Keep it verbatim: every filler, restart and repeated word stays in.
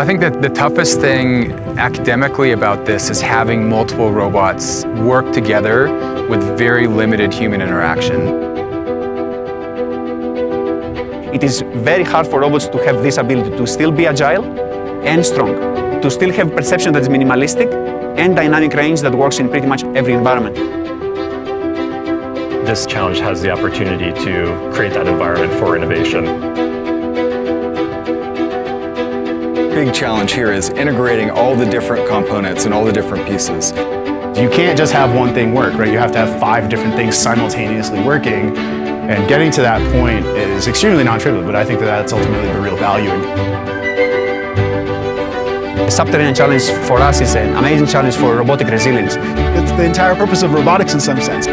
I think that the toughest thing academically about this is having multiple robots work together with very limited human interaction. It is very hard for robots to have this ability to still be agile and strong, to still have perception that is minimalistic and dynamic range that works in pretty much every environment. This challenge has the opportunity to create that environment for innovation. The big challenge here is integrating all the different components and all the different pieces. You can't just have one thing work, right? You have to have five different things simultaneously working. And getting to that point is extremely non-trivial, but I think that that's ultimately the real value. The Subterranean Challenge for us is an amazing challenge for robotic resilience. It's the entire purpose of robotics in some sense.